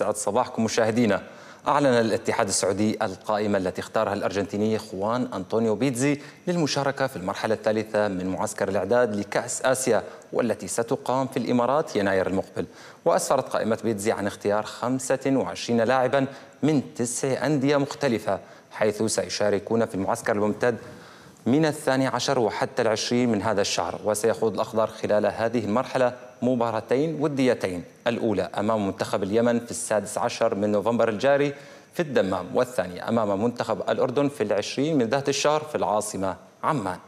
سعد صباحكم مشاهدينا. أعلن الاتحاد السعودي القائمة التي اختارها الأرجنتيني خوان أنطونيو بيتزي للمشاركة في المرحلة الثالثة من معسكر الإعداد لكأس آسيا والتي ستقام في الإمارات يناير المقبل. وأسفرت قائمة بيتزي عن اختيار 25 لاعبا من 9 أندية مختلفة، حيث سيشاركون في المعسكر الممتد من 12 وحتى 20 من هذا الشهر. وسيخوض الأخضر خلال هذه المرحلة مباراتين وديتين، الأولى أمام منتخب اليمن في 16 من نوفمبر الجاري في الدمام، والثانية أمام منتخب الأردن في 20 من ذات الشهر في العاصمة عمان.